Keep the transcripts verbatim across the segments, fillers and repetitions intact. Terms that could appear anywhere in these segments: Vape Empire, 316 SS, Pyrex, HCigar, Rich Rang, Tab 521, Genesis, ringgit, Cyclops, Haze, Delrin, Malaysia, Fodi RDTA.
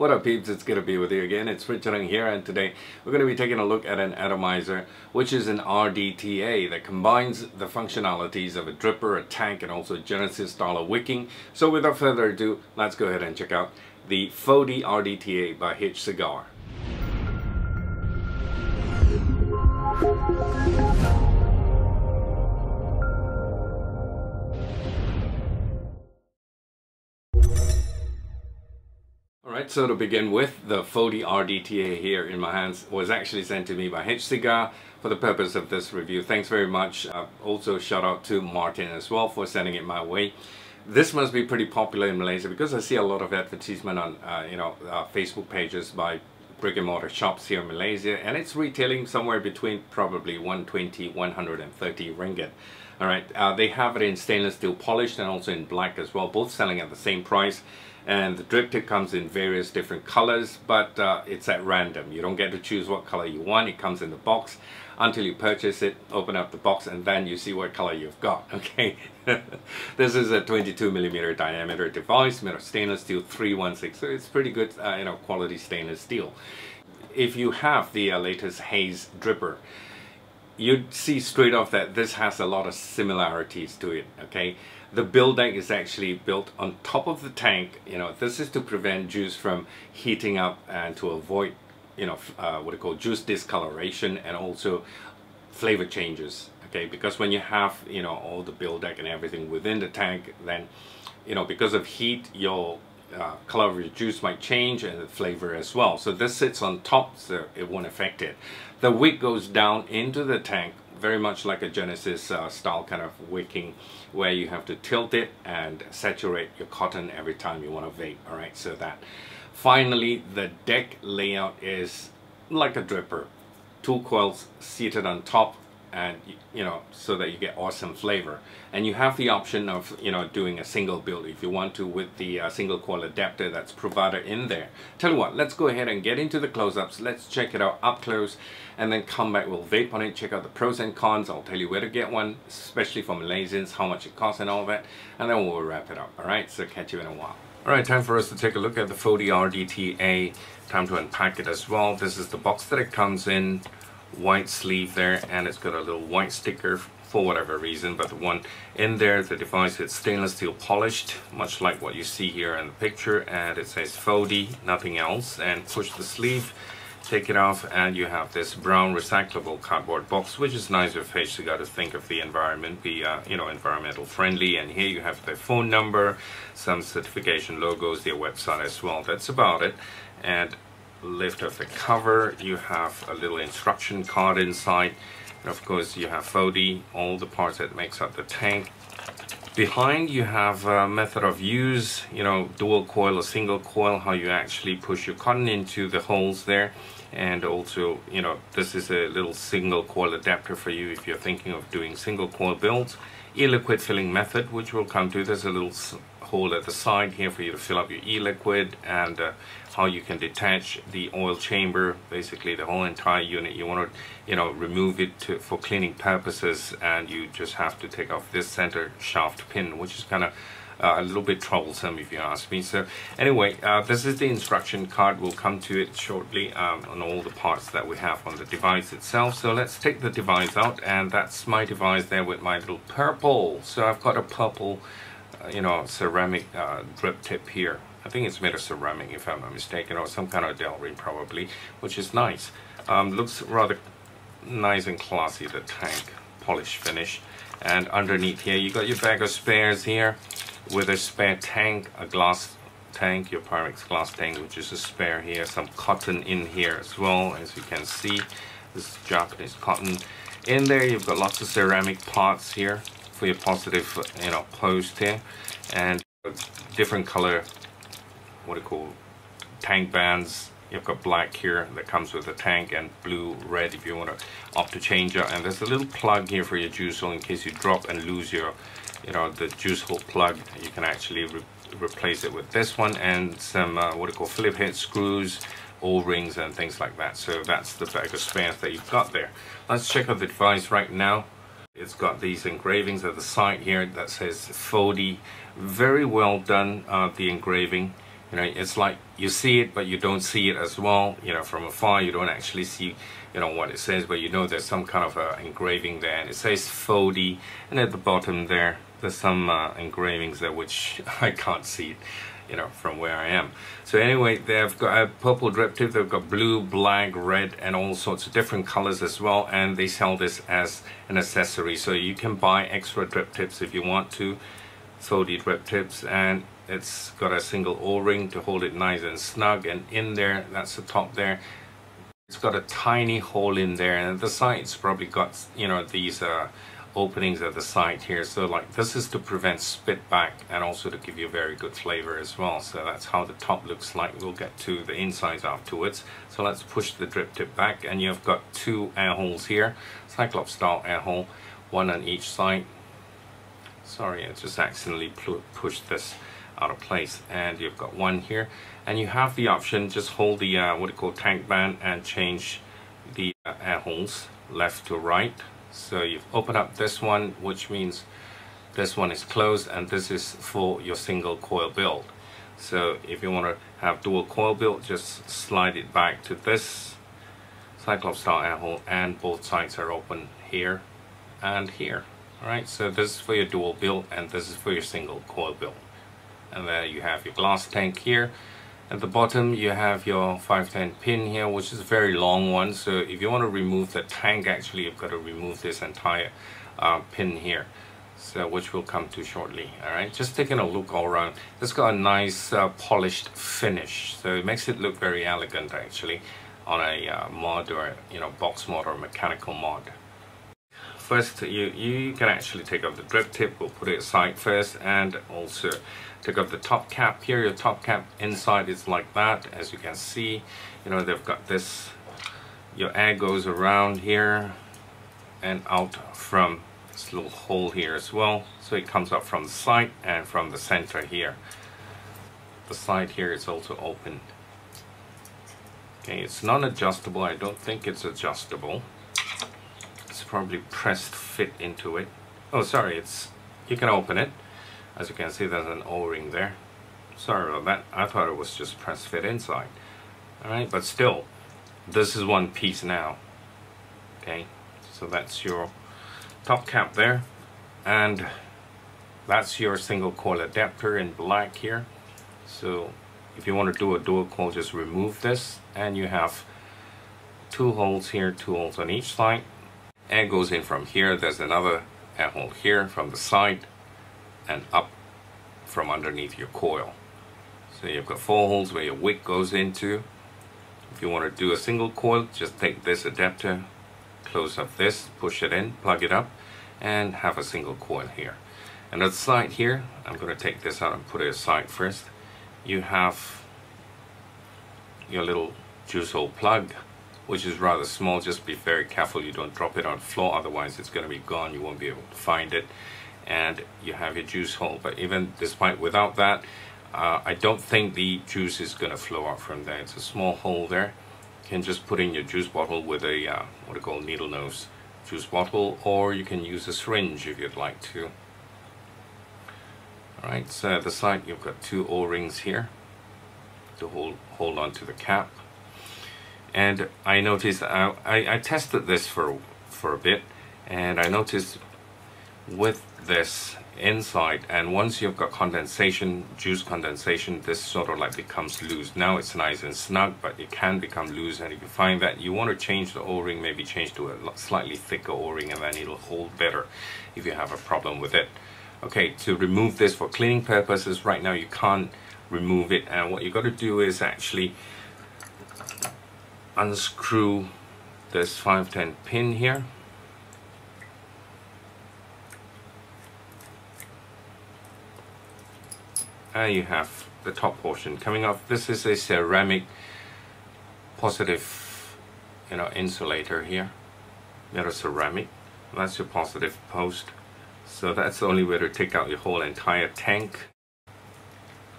What up peeps, it's good to be with you again. It's Rich Rang here, and today we're going to be taking a look at an atomizer, which is an R D T A that combines the functionalities of a dripper, a tank, and also Genesis style wicking. So without further ado, let's go ahead and check out the Fodi R D T A by HCigar. Alright, so to begin with, the Fodi R D T A here in my hands was actually sent to me by HCigar for the purpose of this review. Thanks very much. Uh, also shout out to Martin as well for sending it my way. This must be pretty popular in Malaysia because I see a lot of advertisement on uh, you know uh, Facebook pages by brick and mortar shops here in Malaysia, and it's retailing somewhere between probably one twenty to one thirty ringgit. Alright, uh, they have it in stainless steel polished and also in black as well, both selling at the same price. And the drip tip comes in various different colors, but uh, it's at random. You don't get to choose what color you want. It comes in the box until you purchase it, open up the box, and then you see what color you've got, okay? This is a twenty-two millimeter diameter device made of stainless steel three one six, so it's pretty good uh, you know, quality stainless steel. If you have the uh, latest Haze dripper, you'd see straight off that this has a lot of similarities to it, okay? The build deck is actually built on top of the tank. You know, this is to prevent juice from heating up and to avoid, you know, uh, what I call juice discoloration and also flavor changes, okay? Because when you have, you know, all the build deck and everything within the tank, then, you know, because of heat, your uh, color of your juice might change and the flavor as well. So this sits on top, so it won't affect it. The wick goes down into the tank, very much like a Genesis uh, style kind of wicking, where you have to tilt it and saturate your cotton every time you want to vape. All right, so that. Finally, the deck layout is like a dripper. Two coils seated on top, and you know, so that you get awesome flavor. And you have the option of, you know, doing a single build if you want to with the uh, single coil adapter that's provided in there. Tell you what, let's go ahead and get into the close-ups. Let's check it out up close and then come back. We'll vape on it, check out the pros and cons. I'll tell you where to get one, especially for Malaysians, how much it costs and all that, and then we'll wrap it up. All right, so catch you in a while. All right, time for us to take a look at the Fodi R D T A. Time to unpack it as well. This is the box that it comes in. White sleeve there, and it's got a little white sticker for whatever reason, but the one in there, the device, it's stainless steel polished, much like what you see here in the picture, and it says Fodi, nothing else. And push the sleeve, take it off, and you have this brown recyclable cardboard box, which is nice of HCigar to think of the environment, be uh, you know, environmental friendly. And here you have their phone number, some certification logos, their website as well. That's about it. And lift off the cover, you have a little instruction card inside, and of course you have Fodi, all the parts that makes up the tank. Behind you have a method of use, you know, dual coil or single coil, how you actually push your cotton into the holes there. And also, you know, this is a little single coil adapter for you if you're thinking of doing single coil builds. E-liquid filling method, which we'll come to. There's a little hole at the side here for you to fill up your e-liquid, and uh, how you can detach the oil chamber, basically the whole entire unit. You want to, you know, remove it to, for cleaning purposes, and you just have to take off this center shaft pin, which is kind of Uh, a little bit troublesome if you ask me. So anyway, uh, this is the instruction card. We'll come to it shortly um, on all the parts that we have on the device itself. So let's take the device out, and that's my device there with my little purple. So I've got a purple uh, you know, ceramic uh, drip tip here. I think it's made of ceramic if I'm not mistaken, or some kind of delrin probably, which is nice. Um, looks rather nice and classy, the tank polish finish. And underneath here you got your bag of spares here, with a spare tank, a glass tank, your Pyrex glass tank, which is a spare here, some cotton in here as well, as you can see. This is Japanese cotton. In there you've got lots of ceramic parts here for your positive, you know, post here, and different color, what do you call, tank bands. You've got black here that comes with the tank, and blue, red if you want to opt to change out. And there's a little plug here for your juice hole in case you drop and lose your, you know, the juice hole plug. You can actually re replace it with this one, and some uh, what do you call flip head screws, O-rings, and things like that. So that's the bag of spares that you've got there. Let's check out the device right now. It's got these engravings at the side here that says Fodi. Very well done, uh, the engraving. You know, it's like you see it, but you don't see it as well. You know, from afar, you don't actually see, you know, what it says, but you know there's some kind of uh, engraving there. And it says Fodi, and at the bottom there, there's some uh, engravings there which I can't see, you know, from where I am. So anyway, they've got a purple drip tip. They've got blue, black, red, and all sorts of different colors as well. And they sell this as an accessory, so you can buy extra drip tips if you want to. Fodi drip tips, and it's got a single O-ring to hold it nice and snug, and in there, that's the top there. It's got a tiny hole in there, and at the side, it's probably got, you know, these uh, openings at the side here. So like this is to prevent spit back and also to give you a very good flavor as well. So that's how the top looks like. We'll get to the insides afterwards. So let's push the drip tip back, and you've got two air holes here, Cyclops style air hole, one on each side. Sorry, I just accidentally pushed this out of place. And you've got one here, and you have the option, just hold the uh, what do you call tank band and change the uh, air holes left to right. So you've opened up this one, which means this one is closed, and this is for your single coil build. So if you want to have dual coil build, just slide it back to this Cyclops style air hole, and both sides are open here and here. Alright, so this is for your dual build, and this is for your single coil build. And there you have your glass tank here. At the bottom you have your five ten pin here, which is a very long one. So if you want to remove the tank, actually you've got to remove this entire uh, pin here, so which we'll come to shortly. Alright, just taking a look all around. It's got a nice uh, polished finish, so it makes it look very elegant actually on a uh, mod, or you know, box mod or mechanical mod. First, you, you can actually take off the drip tip. We'll put it aside first, and also take off the top cap here. Your top cap inside is like that, as you can see. You know, they've got this, your air goes around here and out from this little hole here as well. So it comes up from the side and from the center here. The side here is also open. Okay, it's non-adjustable. I don't think it's adjustable. Probably pressed fit into it. Oh, sorry, it's, you can open it. As you can see, there's an O-ring there. Sorry about that. I thought it was just press fit inside. All right, but still, this is one piece now. Okay, so that's your top cap there, and that's your single coil adapter in black here. So if you want to do a dual coil, just remove this, and you have two holes here, two holes on each side. Air goes in from here. There's another air hole here from the side and up from underneath your coil. So you've got four holes where your wick goes into. If you want to do a single coil, just take this adapter, close up this, push it in, plug it up, and have a single coil here. And at the side here, I'm going to take this out and put it aside first. You have your little juice hole plug, which is rather small. Just be very careful you don't drop it on the floor, otherwise it's going to be gone, you won't be able to find it. And you have your juice hole, but even despite without that, uh, I don't think the juice is going to flow out from there. It's a small hole there. You can just put in your juice bottle with a uh, what do you call needle nose juice bottle, or you can use a syringe if you'd like to. Alright, so at the side you've got two O-rings here to hold, hold on to the cap. And I noticed, I, I, I tested this for, for a bit, and I noticed with this inside, and once you've got condensation, juice condensation, this sort of like becomes loose. Now it's nice and snug, but it can become loose, and if you find that you want to change the O-ring, maybe change to a slightly thicker O-ring, and then it'll hold better if you have a problem with it. Okay, to remove this for cleaning purposes, right now you can't remove it, and what you've got to do is actually unscrew this five ten pin here, and you have the top portion coming off. This is a ceramic positive, you know, insulator here, metal ceramic. That's your positive post. So that's the only way to take out your whole entire tank.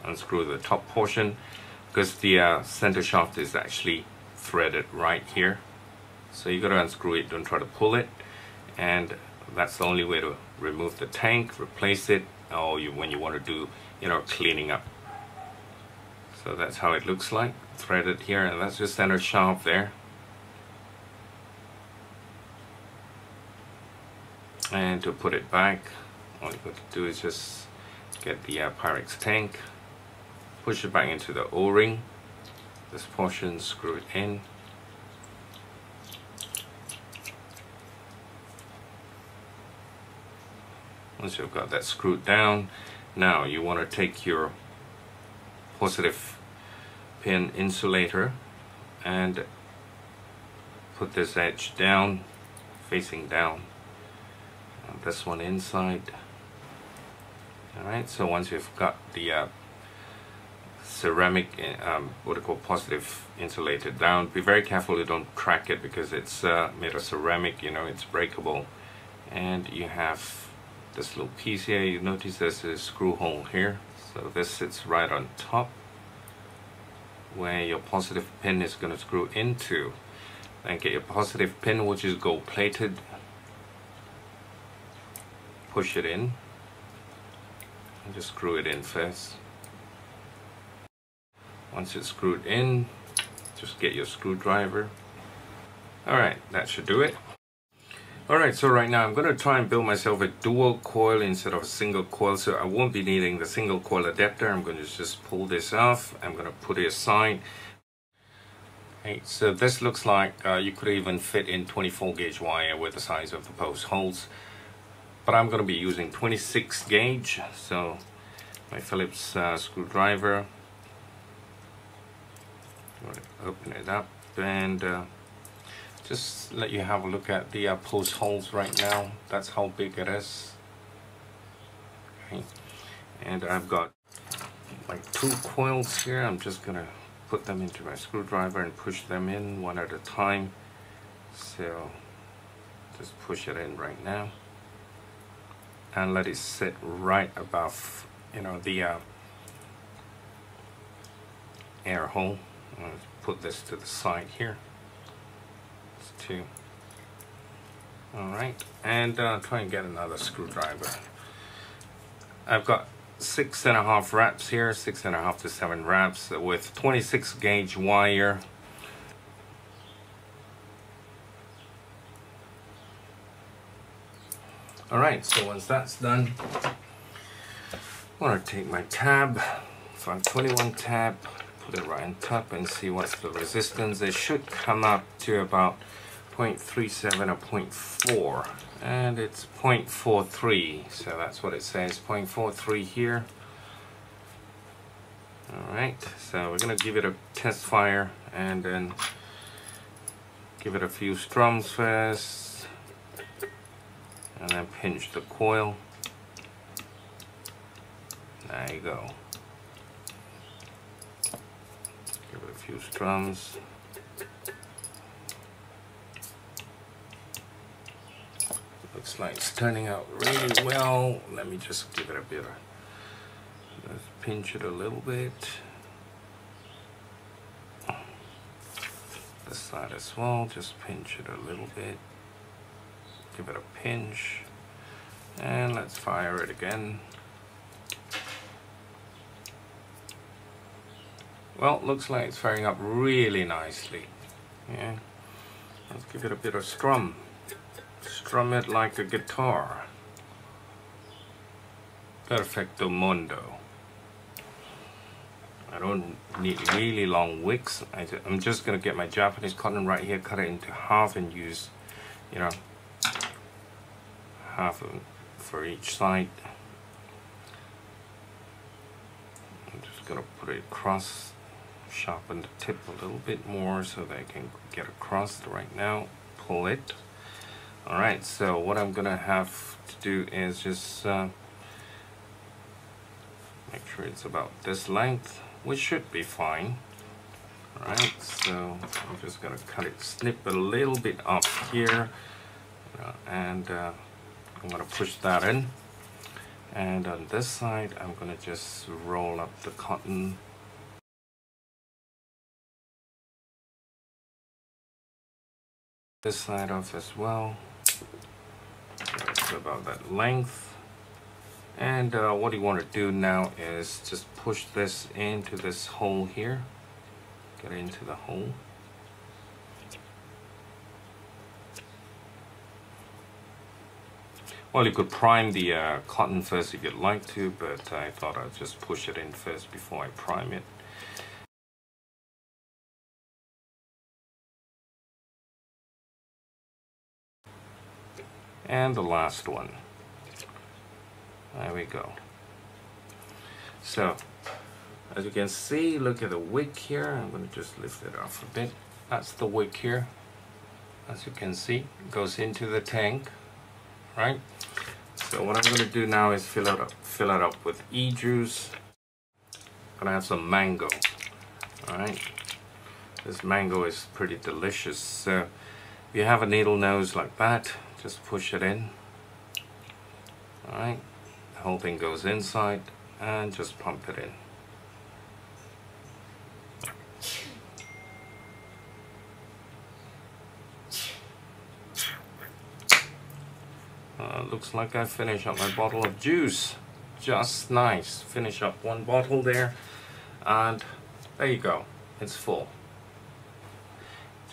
Unscrew the top portion, because the uh, center shaft is actually threaded right here, so you got to unscrew it, don't try to pull it, and that's the only way to remove the tank, replace it, or you when you want to do, you know, cleaning up. So that's how it looks like, threaded here, and that's your standard shaft there. And to put it back, all you got to do is just get the uh, Pyrex tank, push it back into the O-ring, this portion, screw it in. Once you've got that screwed down, now you want to take your positive pin insulator and put this edge down, facing down, and this one inside. Alright, so once you've got the uh, ceramic, um, what they call positive insulator down, be very careful you don't crack it because it's uh, made of ceramic, you know, it's breakable. And you have this little piece here, you notice there's a screw hole here. So this sits right on top where your positive pin is going to screw into. Then get your positive pin, which is gold plated, push it in and just screw it in first. Once it's screwed in, just get your screwdriver. Alright, that should do it. Alright, so right now I'm going to try and build myself a dual coil instead of a single coil, so I won't be needing the single coil adapter. I'm going to just pull this off. I'm going to put it aside. Okay, so this looks like uh, you could even fit in twenty-four gauge wire with the size of the post holes. But I'm going to be using twenty-six gauge, so my Phillips uh, screwdriver. I'm going to open it up and uh, just let you have a look at the uh, post holes right now. That's how big it is. Okay. And I've got like two coils here. I'm just gonna put them into my screwdriver and push them in one at a time. So just push it in right now and let it sit right above, you know, the uh, air hole. I'm gonna put this to the side here. Too. Alright, and uh, try and get another screwdriver. I've got six and a half wraps here, six and a half to seven wraps with twenty-six gauge wire. Alright, so once that's done, I want to take my Tab five twenty-one tab, put it right on top and see what's the resistance. It should come up to about zero point three seven or zero point four, and it's zero point four three, so that's what it says, zero point four three here. Alright, so we're going to give it a test fire and then give it a few strums first and then pinch the coil. There you go. Give it a few strums. Looks like it's turning out really well. Let me just give it a bit of, let's pinch it a little bit. This side as well, just pinch it a little bit. Give it a pinch. And let's fire it again. Well, looks like it's firing up really nicely. Yeah, let's give it a bit of strum. Strum it like a guitar. Perfecto mondo. I don't need really long wicks. I, I'm just gonna get my Japanese cotton right here, cut it into half, and use, you know, half for each side. I'm just gonna put it across. Sharpen the tip a little bit more so that I can get across right now. Pull it. Alright, so what I'm gonna have to do is just uh, make sure it's about this length, which should be fine. Alright, so I'm just gonna cut it, snip a little bit off here, uh, and uh, I'm gonna push that in. And on this side, I'm gonna just roll up the cotton. This side off as well. So it's about that length. And uh, what you want to do now is just push this into this hole here. Get into the hole. Well, you could prime the uh, cotton first if you'd like to, but I thought I'd just push it in first before I prime it. And the last one. There we go. So, as you can see, look at the wick here. I'm going to just lift it off a bit. That's the wick here. As you can see, it goes into the tank. Right? So what I'm going to do now is fill it up, fill it up with e-juice. I'm going to have some mango. Alright? This mango is pretty delicious. So if you have a needle nose like that, just push it in. Alright? The whole thing goes inside and just pump it in. Uh, looks like I finished up my bottle of juice. Just nice. Finish up one bottle there. And there you go. It's full.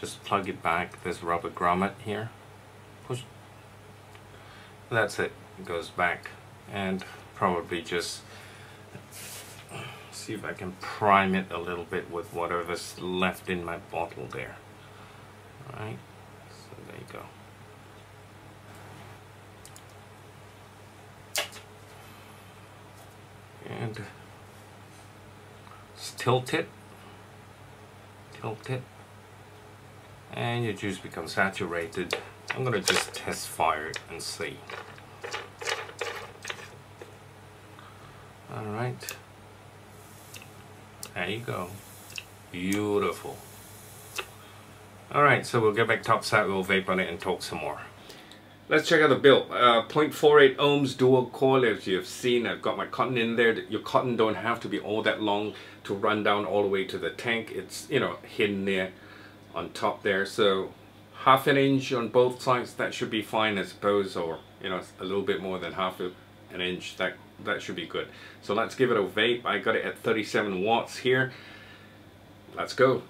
Just plug it back, this rubber grommet here. Push. That's it. It goes back. And probably just see if I can prime it a little bit with whatever's left in my bottle there. Alright. So there you go. And just tilt it, tilt it, and your juice becomes saturated. I'm going to just test fire it and see. Alright, there you go. Beautiful. Alright, so we'll get back topside, we'll vape on it and talk some more. Let's check out the build. Uh, zero point four eight ohms dual coil, as you've seen. I've got my cotton in there. Your cotton don't have to be all that long to run down all the way to the tank. It's, you know, hidden there on top there. So half an inch on both sides, that should be fine, I suppose, or, you know, a little bit more than half an inch. That, that should be good. So let's give it a vape. I got it at thirty-seven watts here. Let's go.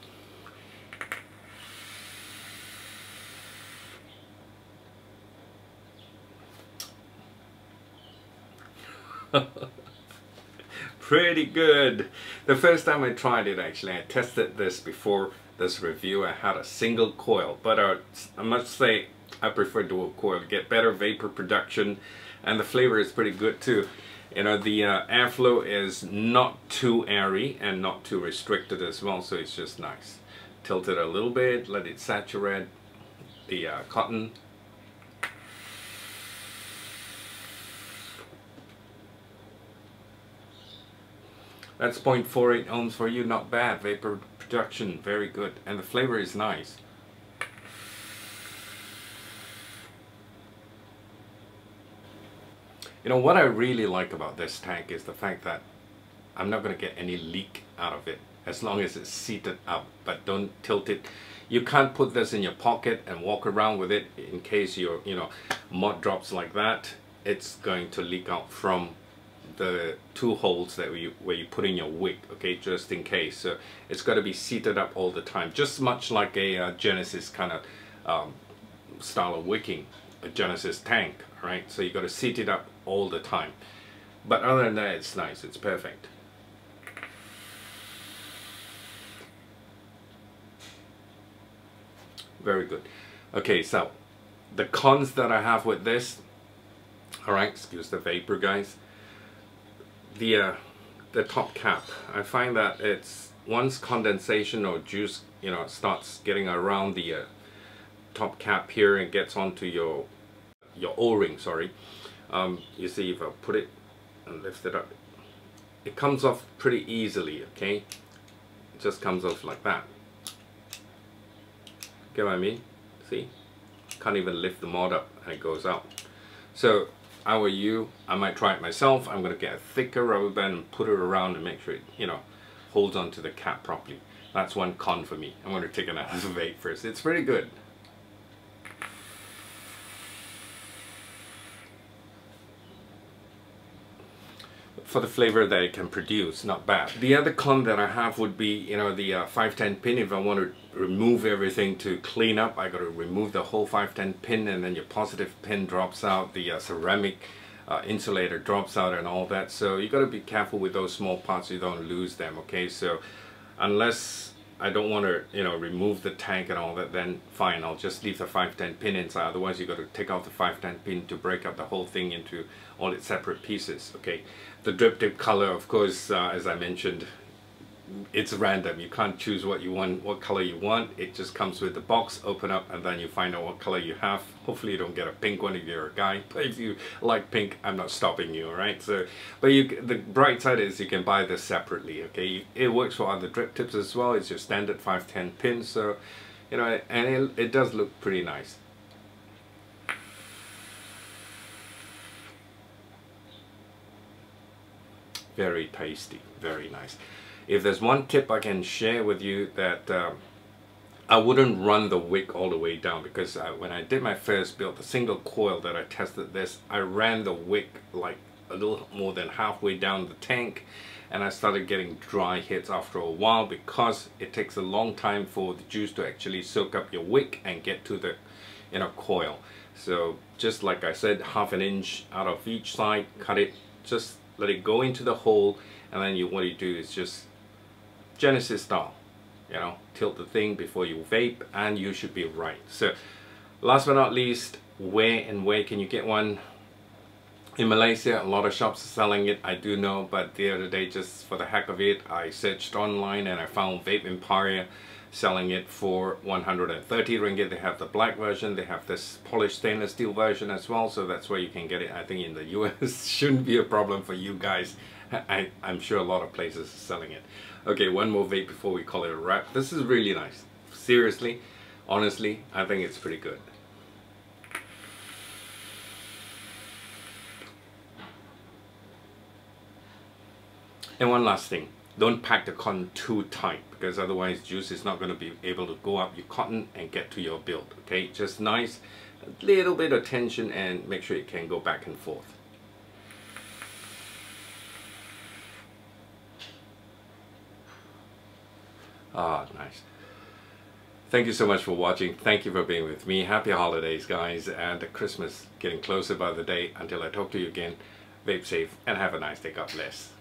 Pretty good. The first time I tried it, actually, I tested this before this review. I had a single coil, but uh, I must say I prefer dual coil. You get better vapor production, and the flavor is pretty good too. You know, the uh, airflow is not too airy and not too restricted as well, so it's just nice. Tilt it a little bit, let it saturate the uh, cotton. That's zero point four eight ohms for you, not bad. Vapor production, very good. And the flavor is nice. You know, what I really like about this tank is the fact that I'm not going to get any leak out of it, as long as it's seated up, but don't tilt it. You can't put this in your pocket and walk around with it in case your, you know, mod drops like that. It's going to leak out from the two holes that you, where you put in your wick, okay, just in case. So it's got to be seated up all the time, just much like a uh, Genesis kind of um, style of wicking, a Genesis tank, right? So you got to seat it up all the time. But other than that, it's nice, it's perfect. Very good. Okay, so the cons that I have with this, all right, excuse the vapor, guys. The, uh, the top cap, I find that it's once condensation or juice, you know, starts getting around the uh, top cap here and gets onto your your o-ring, sorry, um, you see, if I put it and lift it up, it comes off pretty easily, okay? It just comes off like that. Get what I mean? See, can't even lift the mod up and it goes out. So I were you, I might try it myself. I'm going to get a thicker rubber band and put it around and make sure it, you know, holds onto the cap properly. That's one con for me. I'm going to take another vape first. It's pretty good. for the flavor that it can produce, not bad. The other con that I have would be, you know, the uh, five ten pin. If I want to remove everything to clean up, I got to remove the whole five ten pin, and then your positive pin drops out, the uh, ceramic uh, insulator drops out and all that. So you got to be careful with those small parts, you don't lose them, okay? So unless I don't want to, you know, remove the tank and all that, then fine, I'll just leave the five ten pin inside. Otherwise, you've got to take out the five ten pin to break up the whole thing into all its separate pieces, okay? The drip tip color, of course, uh, as I mentioned, it's random. You can't choose what you want, what color you want. It just comes with the box, open up, and then you find out what color you have. Hopefully you don't get a pink one if you're a guy, but if you like pink, I'm not stopping you, all right? So, but you, the bright side is you can buy this separately, okay? It works for other drip tips as well. It's your standard five ten pin, so, you know, and it, it does look pretty nice. Very tasty, very nice. If there's one tip I can share with you, that um, I wouldn't run the wick all the way down, because I, when I did my first build, the single coil that I tested this, I ran the wick like a little more than halfway down the tank, and I started getting dry hits after a while, because it takes a long time for the juice to actually soak up your wick and get to the inner coil. So just like I said, half an inch out of each side, cut it, just let it go into the hole, and then you, what you do is just Genesis style, you know, tilt the thing before you vape, and you should be right. So last but not least, where and where can you get one? In Malaysia, a lot of shops are selling it, I do know, but the other day, just for the heck of it, I searched online and I found Vape Empire selling it for one hundred thirty ringgit. They have the black version, they have this polished stainless steel version as well, so that's where you can get it. I think in the U S shouldn't be a problem for you guys. I, I'm sure a lot of places are selling it. Okay, one more vape before we call it a wrap. This is really nice. Seriously, honestly, I think it's pretty good. And one last thing, don't pack the cotton too tight, because otherwise juice is not going to be able to go up your cotton and get to your build, okay? Just nice, a little bit of tension, and make sure it can go back and forth. Ah, nice. Thank you so much for watching. Thank you for being with me. Happy holidays, guys, and Christmas getting closer by the day. Until I talk to you again, vape safe and have a nice day. God bless.